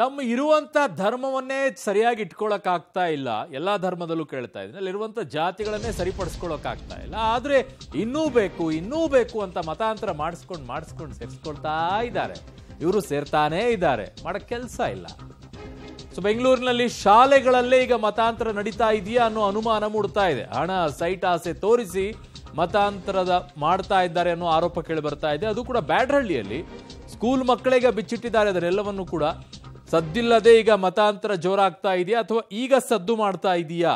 ತಮ್ಮ ಇರುವಂತ ಧರ್ಮವನ್ನೇ ಸರಿಯಾಗಿ ಇಟ್ಕೊಳ್ಳೋಕೆ ಆಗ್ತಾ ಇಲ್ಲ. ಎಲ್ಲಾ ಧರ್ಮದಲ್ಲೂ ಕೇಳ್ತಾ ಇದ್ದೀನಿ, ಅಲ್ಲಿರುವಂತ ಜಾತಿಗಳನ್ನೇ ಸರಿಪಡಿಸ್ಕೊಳ್ಳೋಕೆ ಆಗ್ತಾ ಇಲ್ಲ. ಆದ್ರೆ ಇನ್ನೂ ಬೇಕು ಅಂತ ಮತಾಂತರ ಮಾಡಿಸ್ಕೊಂಡು ಸೇರಿಸ್ಕೊಳ್ತಾ ಇದ್ದಾರೆ. ಇವರು ಸೇರ್ತಾನೇ ಇದ್ದಾರೆ, ಮಾಡೋ ಕೆಲಸ ಇಲ್ಲ. ಸೊ ಬೆಂಗಳೂರಿನಲ್ಲಿ ಶಾಲೆಗಳಲ್ಲೇ ಈಗ ಮತಾಂತರ ನಡೀತಾ ಇದೆಯಾ ಅನ್ನೋ ಅನುಮಾನ ಮೂಡ್ತಾ ಇದೆ. ಹಣ ಸೈಟ್ ಆಸೆ ತೋರಿಸಿ ಮತಾಂತರದ ಮಾಡ್ತಾ ಇದ್ದಾರೆ ಅನ್ನೋ ಆರೋಪ ಕೇಳಿ ಬರ್ತಾ ಇದೆ. ಅದು ಕೂಡ ಬ್ಯಾಡ್ರಹಳ್ಳಿಯಲ್ಲಿ ಸ್ಕೂಲ್ ಮಕ್ಕಳಿಗೆ ಬಿಚ್ಚಿಟ್ಟಿದ್ದಾರೆ. ಅದನ್ನೆಲ್ಲವನ್ನು ಕೂಡ ಸದ್ದಿಲ್ಲದೆ ಈಗ ಮತಾಂತರ ಜೋರಾಗ್ತಾ ಇದೆಯಾ ಅಥವಾ ಈಗ ಸದ್ದು ಮಾಡ್ತಾ ಇದೆಯಾ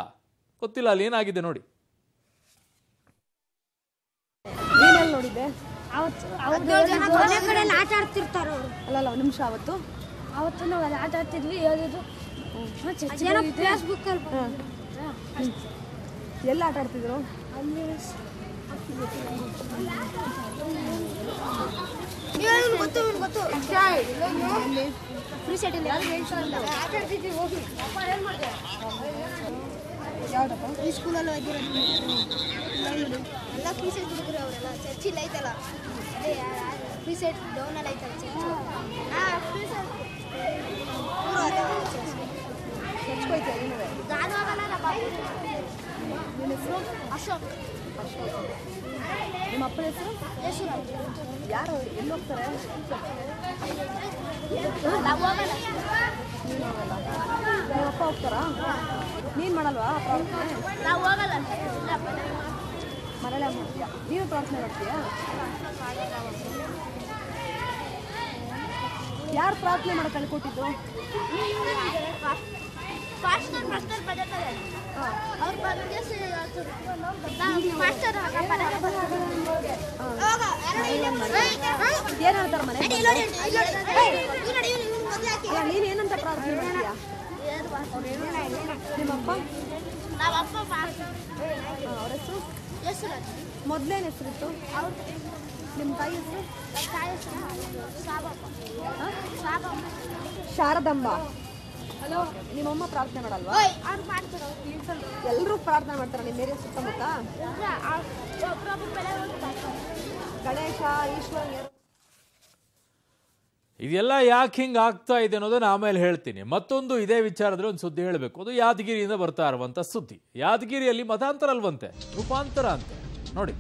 ಗೊತ್ತಿಲ್ಲ. ಅಲ್ಲಿ ಏನಾಗಿದೆ ನೋಡಿ, ಎಲ್ಲ ಆಟ ಆಡ್ತಿದ್ರು. ಅಶೋಕ್ ನಿಮ್ಮ ಅಪ್ಪನ ಹೆಸರು ಯಾರು? ಎಲ್ಲಿ ಹೋಗ್ತಾರೆ? ನಿಮ್ಮ ಅಪ್ಪ ಹೋಗ್ತಾರಾ? ನೀನು ಮಾಡಲ್ವಾ? ಮನೇಲಿ ಮಾಡ್ತೀಯಾ? ನೀನು ಪ್ರಾರ್ಥನೆ ಮಾಡ್ತೀಯಾ? ಯಾರು ಪ್ರಾರ್ಥನೆ ಮಾಡಿ ಕಳ್ಕೊಟ್ಟಿದ್ರು? ನೀನೇನಂತ ಪ್ರಾರ್ಥನೆ ಮಾಡ್ತೀಯಾ? ನಿಮ್ಮಪ್ಪ ಅವ್ರ ಹೆಸರು? ಮೊದಲೇನು ಹೆಸರಿತ್ತು? ನಿಮ್ಮ ತಾಯಿ ಹೆಸರು? ಶಾರದಮ್ಮ. ಹಲೋ, ನಿಮ್ಮಮ್ಮ ಪ್ರಾರ್ಥನೆ ಮಾಡಲ್ವಾ? ಎಲ್ಲರೂ ಪ್ರಾರ್ಥನೆ ಮಾಡ್ತಾರೆ. ನಿಮ್ಮ ಏರಿಯಾ ಸುತ್ತಮುತ್ತ ಗಣೇಶ, ಈಶ್ವರ, ಇದೆಲ್ಲ ಯಾಕೆ ಹಿಂಗೆ ಆಗ್ತಾ ಇದೆ ಅನ್ನೋದನ್ನ ಆಮೇಲೆ ಹೇಳ್ತೀನಿ. ಮತ್ತೊಂದು ಇದೇ ವಿಚಾರದಲ್ಲಿ ಒಂದು ಸುದ್ದಿ ಹೇಳಬೇಕು. ಅದು ಯಾದಗಿರಿಯಿಂದ ಬರ್ತಾ ಇರುವಂಥ ಸುದ್ದಿ. ಯಾದಗಿರಿಯಲ್ಲಿ ಮತಾಂತರ ಅಲ್ವಂತೆ, ರೂಪಾಂತರ ಅಂತೆ. ನೋಡಿ,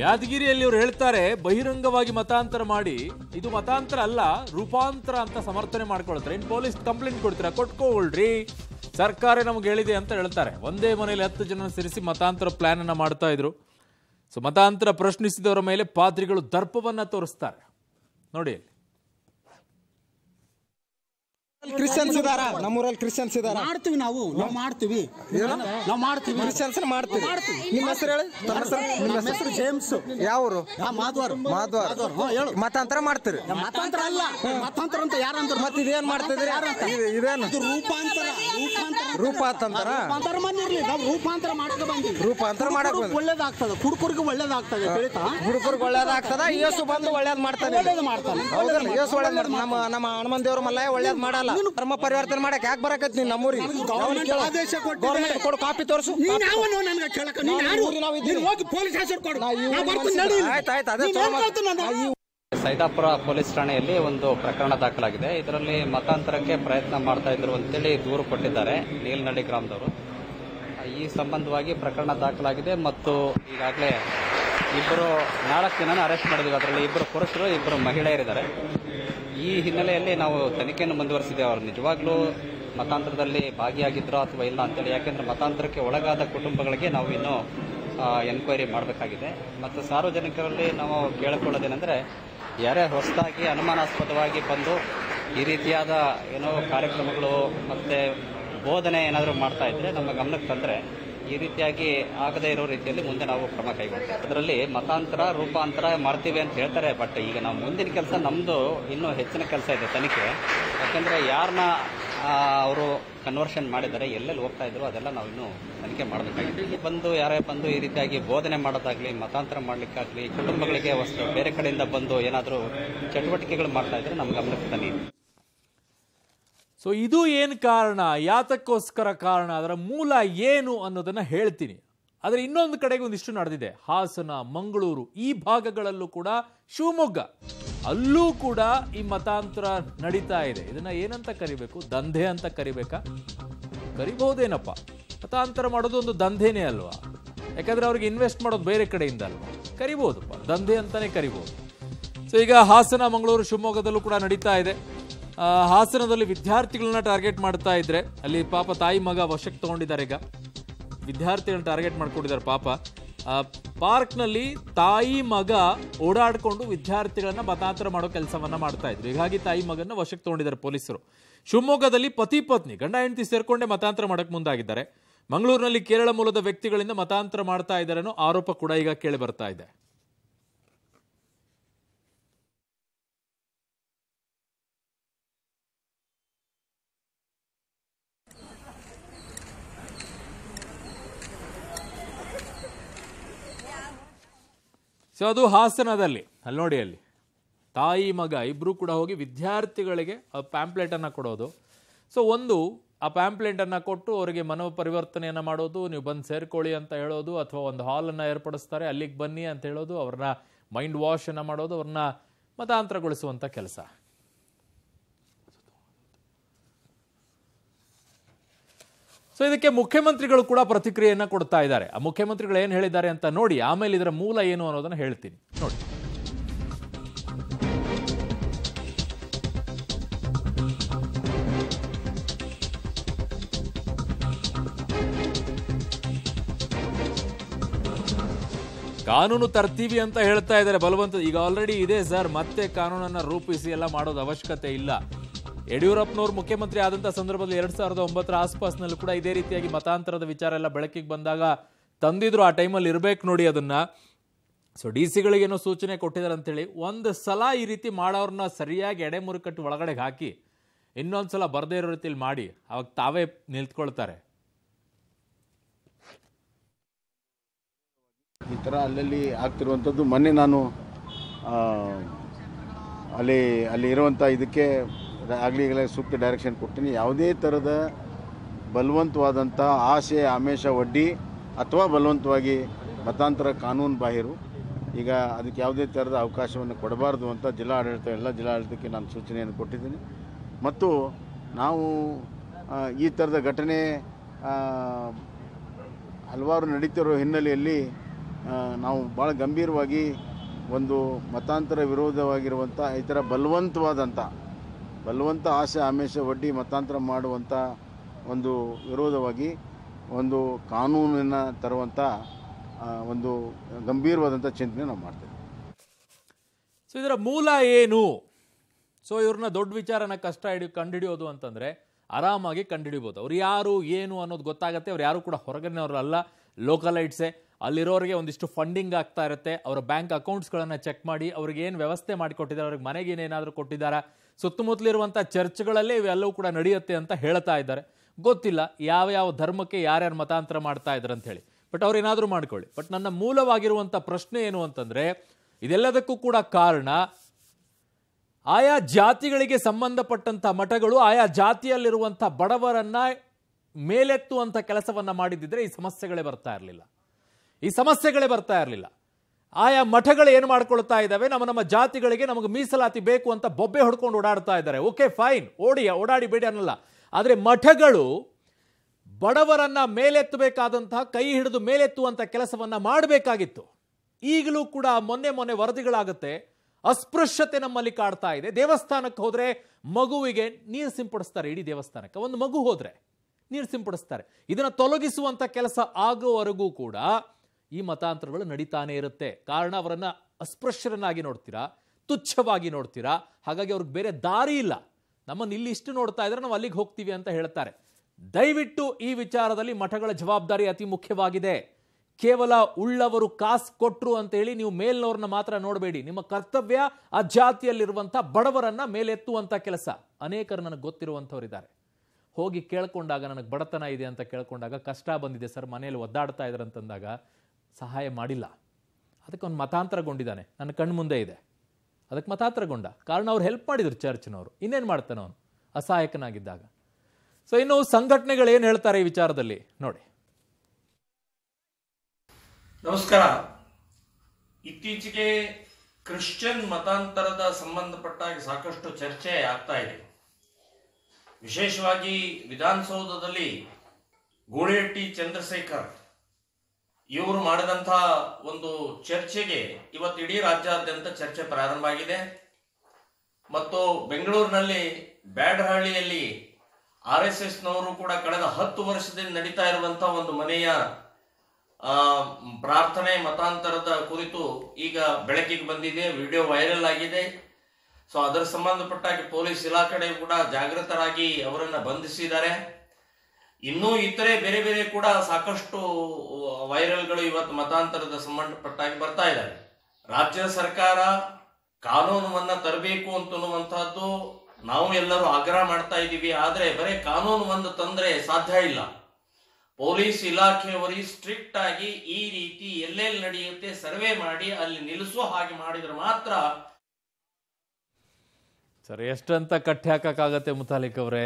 ಯಾದಗಿರಿಯಲ್ಲಿ ಇವರು ಹೇಳ್ತಾರೆ ಬಹಿರಂಗವಾಗಿ ಮತಾಂತರ ಮಾಡಿ, ಇದು ಮತಾಂತರ ಅಲ್ಲ ರೂಪಾಂತರ ಅಂತ ಸಮರ್ಥನೆ ಮಾಡ್ಕೊಳ್ತಾರೆ. ಇನ್ನು ಪೊಲೀಸ್ ಕಂಪ್ಲೇಂಟ್ ಕೊಡ್ತೀರಾ? ಕೊಟ್ಕೊಳ್ರಿ, ಸರ್ಕಾರ ನಮ್ಗೆ ಹೇಳಿದೆ ಅಂತ ಹೇಳ್ತಾರೆ. ಒಂದೇ ಮನೆಯಲ್ಲಿ 10 ಜನ ಸೇರಿಸಿ ಮತಾಂತರ ಪ್ಲಾನ್ ಅನ್ನ ಮಾಡ್ತಾ ಇದ್ರು. ಸೊ ಮತಾಂತರ ಪ್ರಶ್ನಿಸಿದವರ ಮೇಲೆ ಪಾದ್ರಿಗಳು ದರ್ಪವನ್ನ ತೋರಿಸ್ತಾರೆ. ನೋಡಿ, ಕ್ರಿಶ್ಚಿಯನ್ಸ್ ಇದಾರ ನಮ್ಮೂರಲ್ಲಿ, ಕ್ರಿಶ್ಚಿಯನ್ಸ್ ಇದಾರ. ಮಾಡ್ತೀವಿ ನಾವು ಮಾಡ್ತೀವಿ ಕ್ರಿಶ್ಚಿಯನ್ಸ್ ಮಾಡ್ತೀವಿ. ನಿಮ್ಮ ಹೆಸರು ಹೇಳಿ? ನಿಮ್ಮ ಹೆಸರು ಜೇಮ್ಸ್. ಯಾವರು? ಮತಾಂತರ ಮಾಡ್ತೀರಿ? ಮತಾಂತರ ಅಲ್ಲ, ಮತಾಂತರ ಅಂತ ಯಾರಂದ್ರು? ಮತ್ತೆ ಇದೇನ್ ಮಾಡ್ತಿದ್ರಿ? ಇದೇನು ರೂಪಾಂತರ? ರೂಪಾಂತರ ಮಾಡ್ಕೊಂಡು ಬಂದಿವಿ. ರೂಪಾಂತರ ಮಾಡಕ್ ಒಳ್ಳೇದಾಗ್ತದ, ಹುಡುಗರಿಗೆ ಒಳ್ಳೇದಾಗ್ತದೆ, ಹುಡುಗರಿಗೆ ಒಳ್ಳೇದಾಗ್ತದ. ಯೇಸು ಬಂದು ಒಳ್ಳೇದ್ ಮಾಡ್ತಾನೆ, ಹೌದಲ್ಲ? ಯೇಸು ಒಳ್ಳೇದ್ ಮಾಡ್ತಾನೆ. ನಮ್ಮ ಹನುಮನ್ ದೇವ್ರ ಮಲ್ಲ ಒಳ್ಳೇದ್ ಮಾಡಲ್ಲ. ಧರ್ಮ ಪರಿವರ್ತನೆ ಮಾಡಕ್ ಯಾಕೆ ಬರಕತ್ ನೀನ್ ನಮ್ಮೂರಿಗೆ? ಆದೇಶ ಕೊಡು, ಕಾಪಿ ತೋರಿಸು. ಸೈದಾಪುರ ಪೊಲೀಸ್ ಠಾಣೆಯಲ್ಲಿ ಒಂದು ಪ್ರಕರಣ ದಾಖಲಾಗಿದೆ. ಇದರಲ್ಲಿ ಮತಾಂತರಕ್ಕೆ ಪ್ರಯತ್ನ ಮಾಡ್ತಾ ಇದ್ರು ಅಂತೇಳಿ ದೂರು ಕೊಟ್ಟಿದ್ದಾರೆ ನೀಲ್ನಳ್ಳಿ ಗ್ರಾಮದವರು. ಈ ಸಂಬಂಧವಾಗಿ ಪ್ರಕರಣ ದಾಖಲಾಗಿದೆ ಮತ್ತು ಈಗಾಗಲೇ 4 ಜನನ ಅರೆಸ್ಟ್ ಮಾಡಿದ್ವಿ. ಅದರಲ್ಲಿ 2 ಪುರುಷರು, 2 ಮಹಿಳೆಯರಿದ್ದಾರೆ. ಈ ಹಿನ್ನೆಲೆಯಲ್ಲಿ ನಾವು ತನಿಖೆಯನ್ನು ಮುಂದುವರಿಸಿದ್ದೇವೆ. ಅವರು ನಿಜವಾಗ್ಲೂ ಮತಾಂತರದಲ್ಲಿ ಭಾಗಿಯಾಗಿದ್ರೋ ಅಥವಾ ಇಲ್ಲ ಅಂತೇಳಿ, ಯಾಕೆಂದರೆ ಮತಾಂತರಕ್ಕೆ ಒಳಗಾದ ಕುಟುಂಬಗಳಿಗೆ ನಾವು ಇನ್ನೂ ಎನ್ಕ್ವೈರಿ ಮಾಡಬೇಕಾಗಿದೆ. ಮತ್ತು ಸಾರ್ವಜನಿಕರಲ್ಲಿ ನಾವು ಕೇಳಿಕೊಳ್ಳೋದೇನೆಂದರೆ, ಯಾರೇ ಹೊಸದಾಗಿ ಅನುಮಾನಾಸ್ಪದವಾಗಿ ಬಂದು ಈ ರೀತಿಯಾದ ಏನೋ ಕಾರ್ಯಕ್ರಮಗಳು ಮತ್ತು ಬೋಧನೆ ಏನಾದರೂ ಮಾಡ್ತಾ ಇದ್ದರೆ ನಮ್ಮ ಗಮನಕ್ಕೆ ತಂದರೆ ಈ ರೀತಿಯಾಗಿ ಆಗದೇ ಇರೋ ರೀತಿಯಲ್ಲಿ ಮುಂದೆ ನಾವು ಕ್ರಮ ಕೈಗೊಳ್ತೀವಿ. ಅದರಲ್ಲಿ ಮತಾಂತರ ರೂಪಾಂತರ ಮಾಡ್ತೀವಿ ಅಂತ ಹೇಳ್ತಾರೆ, ಬಟ್ ಈಗ ನಾವು ಮುಂದಿನ ಕೆಲಸ ನಮ್ಮದು ಇನ್ನೂ ಹೆಚ್ಚಿನ ಕೆಲಸ ಇದೆ, ತನಿಖೆ. ಯಾಕೆಂದರೆ ಯಾರನ್ನ ಅವರು ಕನ್ವರ್ಷನ್ ಮಾಡಿದ್ದಾರೆ ಎಲ್ಲೆಲ್ಲಿ ಹೋಗ್ತಾ ಇದ್ರು ಅದೆಲ್ಲ ನಾವು ಇನ್ನು ತನಿಖೆ ಮಾಡಬೇಕಾಗಿದೆ. ಬಂದು ಯಾರೇ ಬಂದು ಈ ರೀತಿಯಾಗಿ ಬೋಧನೆ ಮಾಡೋದಾಗಲಿ ಮತಾಂತರ ಮಾಡಲಿಕ್ಕಾಗಲಿ ಕುಟುಂಬಗಳಿಗೆ ಬೇರೆ ಕಡೆಯಿಂದ ಬಂದು ಏನಾದರೂ ಚಟುವಟಿಕೆಗಳು ಮಾಡ್ತಾ ಇದ್ರೆ ನಮ್ಗೆ ಗಮನಕ್ಕೆ ತಂದಿದೆ. ಸೊ ಇದು ಏನು ಕಾರಣ, ಯಾತಕ್ಕೋಸ್ಕರ ಕಾರಣ, ಅದರ ಮೂಲ ಏನು ಅನ್ನೋದನ್ನು ಹೇಳ್ತೀನಿ. ಆದರೆ ಇನ್ನೊಂದು ಕಡೆಗೆ ಒಂದಿಷ್ಟು ನಡೆದಿದೆ. ಹಾಸನ, ಮಂಗಳೂರು ಈ ಭಾಗಗಳಲ್ಲೂ ಕೂಡ, ಶಿವಮೊಗ್ಗ ಅಲ್ಲೂ ಕೂಡ ಈ ಮತಾಂತರ ನಡೀತಾ ಇದೆ. ಇದನ್ನ ಏನಂತ ಕರಿಬೇಕು? ದಂಧೆ ಅಂತ ಕರಿಬೇಕಾ? ಕರಿಬಹುದೇನಪ್ಪ. ಮತಾಂತರ ಮಾಡೋದು ಒಂದು ದಂಧೆನೇ ಅಲ್ವಾ? ಯಾಕಂದ್ರೆ ಅವ್ರಿಗೆ ಇನ್ವೆಸ್ಟ್ ಮಾಡೋದು ಬೇರೆ ಕಡೆಯಿಂದ ಅಲ್ವಾ? ಕರಿಬಹುದಪ್ಪ, ದಂಧೆ ಅಂತಾನೆ ಕರಿಬಹುದು. ಸೊ ಈಗ ಹಾಸನ, ಮಂಗಳೂರು, ಶಿವಮೊಗ್ಗದಲ್ಲೂ ಕೂಡ ನಡೀತಾ ಇದೆ. ಹಾಸನದಲ್ಲಿ ವಿದ್ಯಾರ್ಥಿಗಳನ್ನ ಟಾರ್ಗೆಟ್ ಮಾಡ್ತಾ ಇದ್ರೆ, ಅಲ್ಲಿ ಪಾಪ ತಾಯಿ ಮಗ ವಶಕ್ಕೆ ತಗೊಂಡಿದ್ದಾರೆ. ಈಗ ವಿದ್ಯಾರ್ಥಿಗಳನ್ನ ಟಾರ್ಗೆಟ್ ಮಾಡ್ಕೊಂಡಿದ್ದಾರೆ. ಪಾಪ ಪಾರ್ಕ್ನಲ್ಲಿ ತಾಯಿ ಮಗ ಓಡಾಡಿಕೊಂಡು ವಿದ್ಯಾರ್ಥಿಗಳನ್ನ ಮತಾಂತರ ಮಾಡೋ ಕೆಲಸವನ್ನ ಮಾಡ್ತಾ ಇದ್ರು. ಹೀಗಾಗಿ ತಾಯಿ ಮಗನ್ನ ವಶಕ್ಕೆ ತಗೊಂಡಿದ್ದಾರೆ ಪೊಲೀಸರು. ಶಿವಮೊಗ್ಗದಲ್ಲಿ ಪತಿ ಪತ್ನಿ, ಗಂಡ ಹೆಂಡತಿ ಸೇರ್ಕೊಂಡೆ ಮತಾಂತರ ಮಾಡಕ್ಕೆ ಮುಂದಾಗಿದ್ದಾರೆ. ಮಂಗಳೂರಿನಲ್ಲಿ ಕೇರಳ ಮೂಲದ ವ್ಯಕ್ತಿಗಳಿಂದ ಮತಾಂತರ ಮಾಡ್ತಾ ಇದ್ದಾರೆ ಅನ್ನೋ ಆರೋಪ ಕೂಡ ಈಗ ಕೇಳಿ ಬರ್ತಾ ಇದೆ. ಸೊ ಅದು ಹಾಸನದಲ್ಲಿ. ಅಲ್ಲಿ ನೋಡಿ, ಅಲ್ಲಿ ತಾಯಿ ಮಗ ಇಬ್ಬರೂ ಕೂಡ ಹೋಗಿ ವಿದ್ಯಾರ್ಥಿಗಳಿಗೆ ಆ ಪ್ಯಾಂಪ್ಲೆಟನ್ನು ಕೊಡೋದು. ಸೊ ಒಂದು ಆ ಪ್ಯಾಂಪ್ಲೆಟನ್ನು ಕೊಟ್ಟು ಅವರಿಗೆ ಮನೋಪರಿವರ್ತನೆಯನ್ನು ಮಾಡೋದು, ನೀವು ಬಂದು ಸೇರ್ಕೊಳ್ಳಿ ಅಂತ ಹೇಳೋದು, ಅಥವಾ ಒಂದು ಹಾಲನ್ನು ಏರ್ಪಡಿಸ್ತಾರೆ, ಅಲ್ಲಿಗೆ ಬನ್ನಿ ಅಂತ ಹೇಳೋದು, ಅವ್ರನ್ನ ಮೈಂಡ್ ವಾಶನ್ನು ಮಾಡೋದು, ಅವ್ರನ್ನ ಮತಾಂತರಗೊಳಿಸುವಂಥ ಕೆಲಸ. ಸೊ ಇದಕ್ಕೆ ಮುಖ್ಯಮಂತ್ರಿಗಳು ಕೂಡ ಪ್ರತಿಕ್ರಿಯೆಯನ್ನು ಕೊಡ್ತಾ ಇದ್ದಾರೆ. ಆ ಮುಖ್ಯಮಂತ್ರಿಗಳು ಏನು ಹೇಳಿದ್ದಾರೆ ಅಂತ ನೋಡಿ, ಆಮೇಲೆ ಇದರ ಮೂಲ ಏನು ಅನ್ನೋದನ್ನು ಹೇಳ್ತೀನಿ ನೋಡಿ. ಕಾನೂನು ತರ್ತೀವಿ ಅಂತ ಹೇಳ್ತಾ ಇದ್ದಾರೆ ಬಲವಂತ. ಈಗ ಆಲ್ರೆಡಿ ಇದೆ ಸರ್, ಮತ್ತೆ ಕಾನೂನನ್ನು ರೂಪಿಸಿ ಎಲ್ಲ ಮಾಡೋದು ಅವಶ್ಯಕತೆ ಇಲ್ಲ. ಯಡಿಯೂರಪ್ಪನವರು ಮುಖ್ಯಮಂತ್ರಿ ಆದಂಥ ಸಂದರ್ಭದಲ್ಲಿ 2009 ಆಸ್ಪಾಸ್ನಲ್ಲೂ ಕೂಡ ಇದೇ ರೀತಿಯಾಗಿ ಮತಾಂತರದ ವಿಚಾರ ಎಲ್ಲ ಬೆಳಕಿಗೆ ಬಂದಾಗ ತಂದಿದ್ರು. ಆ ಟೈಮಲ್ಲಿ ಇರಬೇಕು ನೋಡಿ ಅದನ್ನು. ಸೊ ಡಿ ಸಿಗಳಿಗೇನೋ ಸೂಚನೆ ಕೊಟ್ಟಿದ್ದಾರೆ ಅಂತೇಳಿ ಒಂದು ಸಲ ಈ ರೀತಿ ಮಾಡೋರನ್ನ ಸರಿಯಾಗಿ ಎಡೆಮುರುಕಟ್ಟು ಒಳಗಡೆಗೆ ಹಾಕಿ ಇನ್ನೊಂದು ಸಲ ಬರದೇ ಇರೋ ರೀತಿಯಲ್ಲಿ ಮಾಡಿ, ಅವಾಗ ತಾವೇ ನಿಲ್ತ್ಕೊಳ್ತಾರೆ. ಈ ಥರ ಅಲ್ಲಲ್ಲಿ ಆಗ್ತಿರುವಂಥದ್ದು. ಮೊನ್ನೆ ನಾನು ಅಲ್ಲಿ ಇರುವಂಥ ಇದಕ್ಕೆ ಆಗಲೀಗಲೇ ಸೂಕ್ತ ಡೈರೆಕ್ಷನ್ ಕೊಡ್ತೀನಿ. ಯಾವುದೇ ಥರದ ಬಲವಂತವಾದಂಥ ಆಸೆ ಆಮೇಷ ಒಡ್ಡಿ ಅಥವಾ ಬಲವಂತವಾಗಿ ಮತಾಂತರ ಕಾನೂನು ಬಾಹಿರು, ಈಗ ಅದಕ್ಕೆ ಯಾವುದೇ ಥರದ ಅವಕಾಶವನ್ನು ಕೊಡಬಾರ್ದು ಅಂತ ಜಿಲ್ಲಾಡಳಿತ, ಎಲ್ಲ ಜಿಲ್ಲಾಡಳಿತಕ್ಕೆ ನಾನು ಸೂಚನೆಯನ್ನು ಕೊಟ್ಟಿದ್ದೀನಿ. ಮತ್ತು ನಾವು ಈ ಥರದ ಘಟನೆ ಹಲವಾರು ನಡೀತಿರೋ ಹಿನ್ನೆಲೆಯಲ್ಲಿ ನಾವು ಭಾಳ ಗಂಭೀರವಾಗಿ ಒಂದು ಮತಾಂತರ ವಿರೋಧವಾಗಿರುವಂಥ ಈ ಥರ ಬಲವಂತ ಆಸೆ ಆಮೇಷ ಒಡ್ಡಿ ಮತಾಂತರ ಮಾಡುವಂಥ ಒಂದು ವಿರೋಧವಾಗಿ ಒಂದು ಕಾನೂನನ್ನು ತರುವಂಥ ಒಂದು ಗಂಭೀರವಾದಂಥ ಚಿಂತನೆ ನಾವು ಮಾಡ್ತೇವೆ. ಸೊ ಇದರ ಮೂಲ ಏನು? ಸೊ ಇವ್ರನ್ನ ದೊಡ್ಡ ವಿಚಾರನ ಕಷ್ಟ ಕಂಡುಹಿಡಿಯೋದು ಅಂತಂದರೆ ಆರಾಮಾಗಿ ಕಂಡುಹಿಡಿಬೋದು. ಅವ್ರು ಯಾರು ಏನು ಅನ್ನೋದು ಗೊತ್ತಾಗುತ್ತೆ. ಅವ್ರು ಯಾರು ಕೂಡ ಹೊರಗನೆಯವರಲ್ಲ, ಲೋಕಲೈಟ್ಸೇ. ಅಲ್ಲಿರೋರಿಗೆ ಒಂದಿಷ್ಟು ಫಂಡಿಂಗ್ ಆಗ್ತಾ ಇರುತ್ತೆ. ಅವರ ಬ್ಯಾಂಕ್ ಅಕೌಂಟ್ಸ್ಗಳನ್ನು ಚೆಕ್ ಮಾಡಿ ಅವ್ರಿಗೆ ಏನು ವ್ಯವಸ್ಥೆ ಮಾಡಿಕೊಟ್ಟಿದ್ದಾರೆ, ಅವ್ರಿಗೆ ಮನೆಗೆ ಏನೇನಾದರೂ ಕೊಟ್ಟಿದ್ದಾರಾ, ಸುತ್ತಮುತ್ತಲಿರುವಂಥ ಚರ್ಚ್ಗಳಲ್ಲೇ ಇವೆಲ್ಲವೂ ಕೂಡ ನಡೆಯುತ್ತೆ ಅಂತ ಹೇಳ್ತಾ ಇದ್ದಾರೆ. ಗೊತ್ತಿಲ್ಲ ಯಾವ ಧರ್ಮಕ್ಕೆ ಯಾರ್ಯಾರು ಮತಾಂತರ ಮಾಡ್ತಾ ಇದ್ದಾರೆ ಅಂತ ಹೇಳಿ, ಬಟ್ ಅವ್ರೇನಾದರೂ ಮಾಡ್ಕೊಳ್ಳಿ. ಬಟ್ ನನ್ನ ಮೂಲವಾಗಿರುವಂಥ ಪ್ರಶ್ನೆ ಏನು ಅಂತಂದರೆ, ಇದೆಲ್ಲದಕ್ಕೂ ಕೂಡ ಕಾರಣ ಆಯಾ ಜಾತಿಗಳಿಗೆ ಸಂಬಂಧಪಟ್ಟಂಥ ಮಠಗಳು ಆಯಾ ಜಾತಿಯಲ್ಲಿರುವಂಥ ಬಡವರನ್ನು ಮೇಲೆತ್ತುವಂಥ ಕೆಲಸವನ್ನು ಮಾಡಿದ್ದಿದ್ರೆ ಈ ಸಮಸ್ಯೆಗಳೇ ಬರ್ತಾ ಇರಲಿಲ್ಲ. ಆಯಾ ಮಠಗಳು ಏನು ಮಾಡ್ಕೊಳ್ತಾ ಇದ್ದಾವೆ, ನಮ್ಮ ಜಾತಿಗಳಿಗೆ ನಮಗೆ ಮೀಸಲಾತಿ ಬೇಕು ಅಂತ ಬೊಬ್ಬೆ ಹೊಡ್ಕೊಂಡು ಓಡಾಡ್ತಾ ಇದ್ದಾರೆ. ಓಕೆ ಫೈನ್, ಓಡಾಡಿ ಬೇಡಿ ಅನ್ನಲ್ಲ. ಆದರೆ ಮಠಗಳು ಬಡವರನ್ನು ಮೇಲೆತ್ತಬೇಕಾದಂತಹ, ಕೈ ಹಿಡಿದು ಮೇಲೆತ್ತುವಂಥ ಕೆಲಸವನ್ನು ಮಾಡಬೇಕಾಗಿತ್ತು. ಈಗಲೂ ಕೂಡ ಮೊನ್ನೆ ವರದಿಗಳಾಗುತ್ತೆ, ಅಸ್ಪೃಶ್ಯತೆ ನಮ್ಮಲ್ಲಿ ಕಾಡ್ತಾ ಇದೆ. ದೇವಸ್ಥಾನಕ್ಕೆ ಹೋದರೆ ಮಗುವಿಗೆ ನೀರು ಸಿಂಪಡಿಸ್ತಾರೆ. ಇಡೀ ದೇವಸ್ಥಾನಕ್ಕೆ ಒಂದು ಮಗು ಹೋದರೆ ನೀರು ಸಿಂಪಡಿಸ್ತಾರೆ. ಇದನ್ನು ತೊಲಗಿಸುವಂಥ ಕೆಲಸ ಆಗೋವರೆಗೂ ಕೂಡ ಈ ಮತಾಂತರಗಳು ನಡೀತಾನೆ ಇರುತ್ತೆ. ಕಾರಣ, ಅವರನ್ನು ಅಸ್ಪೃಶ್ಯರನ್ನಾಗಿ ನೋಡ್ತೀರಾ, ತುಚ್ಛವಾಗಿ ನೋಡ್ತೀರಾ. ಹಾಗಾಗಿ ಅವ್ರಿಗೆ ಬೇರೆ ದಾರಿ ಇಲ್ಲ. ನಮ್ಮನ್ನು ಇಲ್ಲಿ ಇಷ್ಟು ನೋಡ್ತಾ ಇದ್ರೆ ನಾವು ಅಲ್ಲಿಗೆ ಹೋಗ್ತೀವಿ ಅಂತ ಹೇಳ್ತಾರೆ. ದಯವಿಟ್ಟು ಈ ವಿಚಾರದಲ್ಲಿ ಮಠಗಳ ಜವಾಬ್ದಾರಿ ಅತಿ ಮುಖ್ಯವಾಗಿದೆ. ಕೇವಲ ಉಳ್ಳವರು ಕಾಸು ಕೊಟ್ಟರು ಅಂತೇಳಿ ನೀವು ಮೇಲ್ನವ್ರನ್ನ ಮಾತ್ರ ನೋಡಬೇಡಿ. ನಿಮ್ಮ ಕರ್ತವ್ಯ ಆ ಜಾತಿಯಲ್ಲಿರುವಂಥ ಬಡವರನ್ನು ಮೇಲೆತ್ತುವಂಥ ಕೆಲಸ. ಅನೇಕರು ನನಗೆ ಗೊತ್ತಿರುವಂಥವ್ರಿದ್ದಾರೆ. ಹೋಗಿ ಕೇಳ್ಕೊಂಡಾಗ ನನಗೆ ಬಡತನ ಇದೆ ಅಂತ ಕೇಳ್ಕೊಂಡಾಗ ಕಷ್ಟ ಬಂದಿದೆ ಸರ್ ಮನೆಯಲ್ಲಿ ಒದ್ದಾಡ್ತಾ ಇದ್ದಾರೆ ಅಂತಂದಾಗ ಸಹಾಯ ಮಾಡಿಲ್ಲ. ಅದಕ್ಕೆ ಅವ್ನು ಮತಾಂತರಗೊಂಡಿದ್ದಾನೆ, ನನ್ನ ಕಣ್ಣು ಮುಂದೆ ಇದೆ. ಅದಕ್ಕೆ ಮತಾಂತರಗೊಂಡ ಕಾರಣ ಅವ್ರು ಹೆಲ್ಪ್ ಮಾಡಿದ್ರು ಚರ್ಚ್ನವರು, ಇನ್ನೇನು ಮಾಡ್ತಾನೆ ಅವನು ಅಸಹಾಯಕನಾಗಿದ್ದಾಗ. ಸೊ ಇನ್ನು ಸಂಘಟನೆಗಳು ಏನು ಹೇಳ್ತಾರೆ ಈ ವಿಚಾರದಲ್ಲಿ ನೋಡಿ. ನಮಸ್ಕಾರ. ಇತ್ತೀಚೆಗೆ ಕ್ರಿಶ್ಚಿಯನ್ ಮತಾಂತರದ ಸಂಬಂಧಪಟ್ಟಾಗಿ ಸಾಕಷ್ಟು ಚರ್ಚೆ ಆಗ್ತಾ ಇದೆ. ವಿಶೇಷವಾಗಿ ವಿಧಾನಸೌಧದಲ್ಲಿ ಗೂಳಿಹಟ್ಟಿ ಚಂದ್ರಶೇಖರ್ ಇವರು ಮಾಡಿದಂಥ ಒಂದು ಚರ್ಚೆಗೆ ಇವತ್ತು ಇಡೀ ರಾಜ್ಯಾದ್ಯಂತ ಚರ್ಚೆ ಪ್ರಾರಂಭ ಆಗಿದೆ. ಮತ್ತು ಬೆಂಗಳೂರಿನಲ್ಲಿ ಬ್ಯಾಡರಹಳ್ಳಿಯಲ್ಲಿ RSSನವರು ಕೂಡ ಕಳೆದ 10 ವರ್ಷದಿಂದ ನಡೀತಾ ಇರುವಂಥ ಒಂದು ಮನೆಯ ಪ್ರಾರ್ಥನೆ ಮತಾಂತರದ ಕುರಿತು ಈಗ ಬೆಳಕಿಗೆ ಬಂದಿದೆ, ವಿಡಿಯೋ ವೈರಲ್ ಆಗಿದೆ. ಸೊ ಅದರ ಸಂಬಂಧಪಟ್ಟಾಗಿ ಪೊಲೀಸ್ ಇಲಾಖೆ ಕೂಡ ಜಾಗೃತರಾಗಿ ಅವರನ್ನು ಬಂಧಿಸಿದ್ದಾರೆ. ಇನ್ನೂ ಇತರೆ ಬೇರೆ ಬೇರೆ ಕೂಡ ಸಾಕಷ್ಟು ವೈರಲ್ಗಳು ಇವತ್ತು ಮತಾಂತರದ ಸಂಬಂಧಪಟ್ಟಾಗಿ ಬರ್ತಾ ಇದ್ದಾರೆ. ರಾಜ್ಯ ಸರ್ಕಾರ ಕಾನೂನುವನ್ನ ತರಬೇಕು ಅಂತನ್ನುವಂತಹದ್ದು ನಾವು ಎಲ್ಲರೂ ಆಗ್ರಹ ಮಾಡ್ತಾ ಇದ್ದೀವಿ. ಆದರೆ ಬರೀ ಕಾನೂನುವನ್ನು ತಂದ್ರೆ ಸಾಧ್ಯ ಇಲ್ಲ. ಪೊಲೀಸ್ ಇಲಾಖೆಯವರಿಗೆ ಸ್ಟ್ರಿಕ್ಟ್ ಆಗಿ ಈ ರೀತಿ ಎಲ್ಲೆಲ್ಲಿ ನಡೆಯುತ್ತೆ ಸರ್ವೆ ಮಾಡಿ ಅಲ್ಲಿ ನಿಲ್ಲಿಸುವ ಹಾಗೆ ಮಾಡಿದ್ರೆ ಮಾತ್ರ. ಸರ್, ಎಷ್ಟಂತ ಕಟ್ಟಿ ಹಾಕಕ್ಕಾಗತ್ತೆ ಮುತಾಲಿಕ್ ಅವರೇ?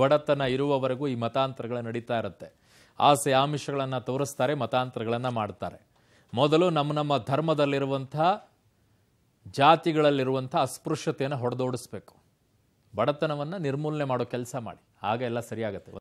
ಬಡತನ ಇರುವವರೆಗೂ ಈ ಮತಾಂತರಗಳ ನಡೀತಾ ಇರುತ್ತೆ. ಆಸೆ ಆಮಿಷಗಳನ್ನು ತೋರಿಸ್ತಾರೆ, ಮತಾಂತರಗಳನ್ನು ಮಾಡ್ತಾರೆ. ಮೊದಲು ನಮ್ಮ ಧರ್ಮದಲ್ಲಿರುವಂಥ ಜಾತಿಗಳಲ್ಲಿರುವಂಥ ಅಸ್ಪೃಶ್ಯತೆಯನ್ನು ಹೊಡೆದೋಡಿಸ್ಬೇಕು, ಬಡತನವನ್ನು ನಿರ್ಮೂಲನೆ ಮಾಡೋ ಕೆಲಸ ಮಾಡಿ, ಆಗ ಎಲ್ಲ ಸರಿಯಾಗುತ್ತೆ.